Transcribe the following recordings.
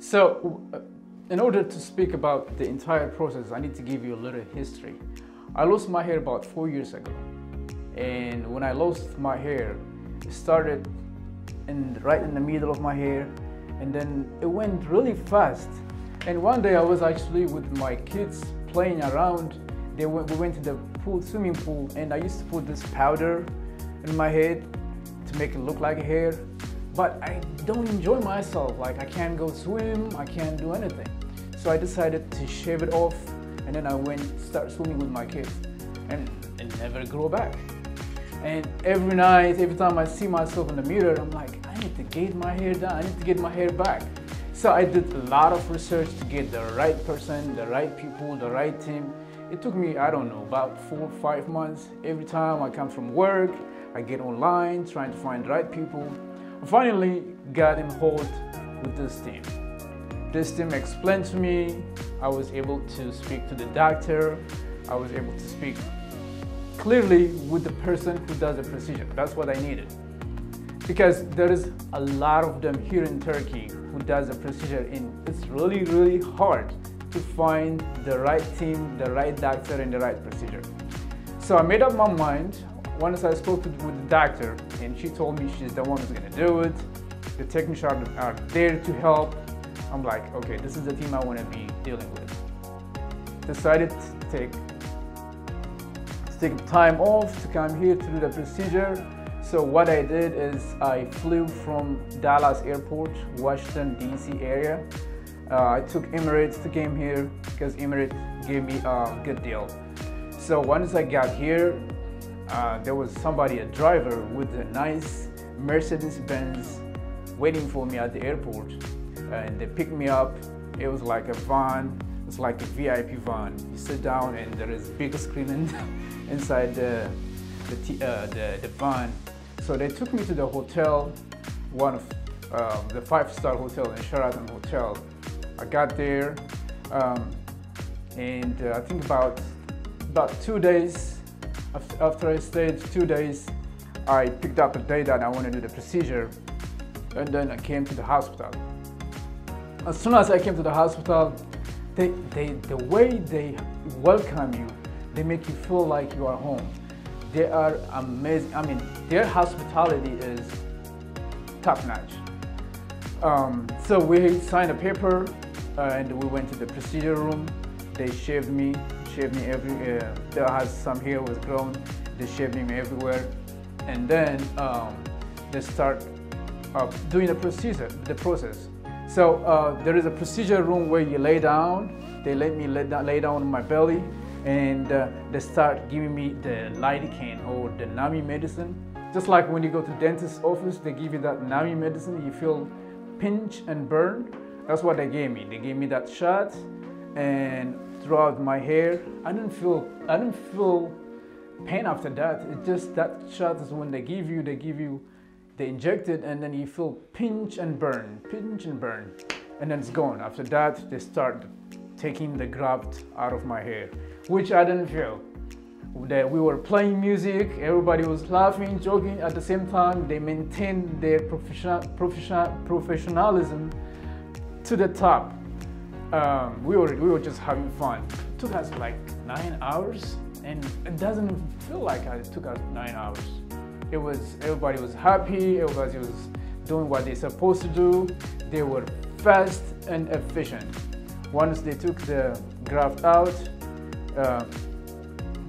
So in order to speak about the entire process, I need to give you a little history. I lost my hair about 4 years ago. And when I lost my hair, it started right in the middle of my hair. And then it went really fast. And one day I was actually with my kids playing around. We went to the pool, swimming pool, and I used to put this powder in my head to make it look like hair. But I don't enjoy myself. Like, I can't go swim, I can't do anything. So I decided to shave it off, and then I went start swimming with my kids, and it never grew back. And every night, every time I see myself in the mirror, I'm like, I need to get my hair done, I need to get my hair back. So I did a lot of research to get the right person, the right people, the right team. It took me, I don't know, about 4 or 5 months. Every time I come from work, I get online, trying to find the right people. I finally got in hold with this team. This team explained to me, I was able to speak to the doctor, I was able to speak clearly with the person who does the procedure. That's what I needed. Because there is a lot of them here in Turkey who does the procedure, and it's really, really hard to find the right team, the right doctor, and the right procedure. So I made up my mind. Once I spoke with the doctor, and she told me she's the one who's gonna do it. The technicians are there to help. I'm like, okay, this is the team I wanna be dealing with. Decided to take time off to come here to do the procedure. So what I did is I flew from Dallas Airport, Washington DC area. I took Emirates to came here because Emirates gave me a good deal. So once I got here, there was somebody, a driver with a nice Mercedes-Benz waiting for me at the airport, and they picked me up. It was like a van, it's like a VIP van. You sit down and there is a big screen inside the van. So they took me to the hotel, one of the five-star hotel in Sheraton hotel. I got there, and I think about 2 days. After I stayed 2 days, I picked up a day that I wanted to do the procedure, and then I came to the hospital. As soon as I came to the hospital, the way they welcome you, they make you feel like you are home. They are amazing. I mean, their hospitality is top-notch. So we signed a paper, and we went to the procedure room. They shaved me. There has some hair was grown. They shaved me everywhere, and then they start doing the procedure. So there is a procedure room where you lay down. They let me lay down on my belly, and they start giving me the lidocaine or the numbing medicine. Just like when you go to dentist's office, they give you that numbing medicine. You feel pinch and burn. That's what they gave me. They gave me that shot, and throughout my hair, I didn't feel pain after that. It's just that shot is when they inject it, and then you feel pinch and burn, and then it's gone. After that, they start taking the graft out of my hair, which I didn't feel. We were playing music, everybody was laughing, joking. At the same time, they maintained their professionalism to the top. We were just having fun. It took us like 9 hours, and it doesn't feel like it took us 9 hours. It was, everybody was happy, everybody was doing what they're supposed to do. They were fast and efficient. Once they took the graft out,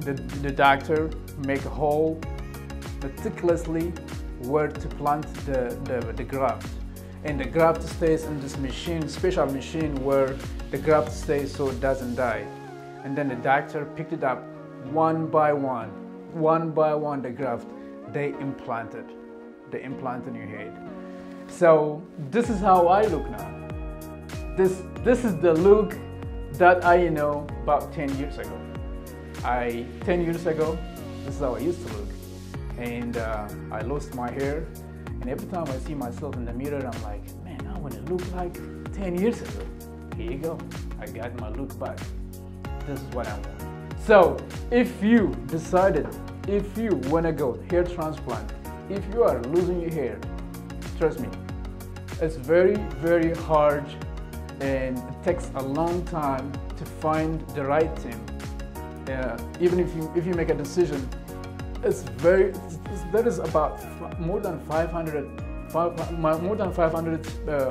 the doctor make a hole meticulously where to plant the graft. And the graft stays in this machine, special machine where the graft stays so it doesn't die. And then the doctor picked it up one by one the graft. They implant in your head. So this is how I look now. This is the look that I about 10 years ago. 10 years ago, this is how I used to look. And I lost my hair. And every time I see myself in the mirror, I'm like, man, I want to look like 10 years ago. Here you go. I got my look back. This is what I want. So if you want to go hair transplant, if you are losing your hair, trust me, it's very, very hard and it takes a long time to find the right team. Even if you make a decision, there is about more than 500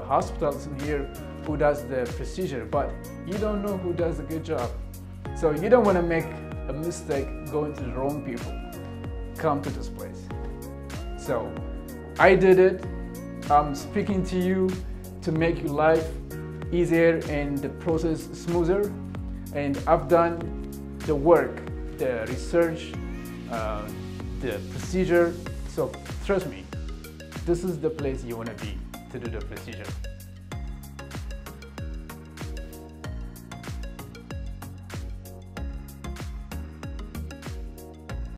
hospitals in here who does the procedure, but you don't know who does a good job. So you don't want to make a mistake going to the wrong people. Come to this place. So I did it. I'm speaking to you to make your life easier and the process smoother. And I've done the work, the research, the procedure. So trust me, this is the place you want to be to do the procedure.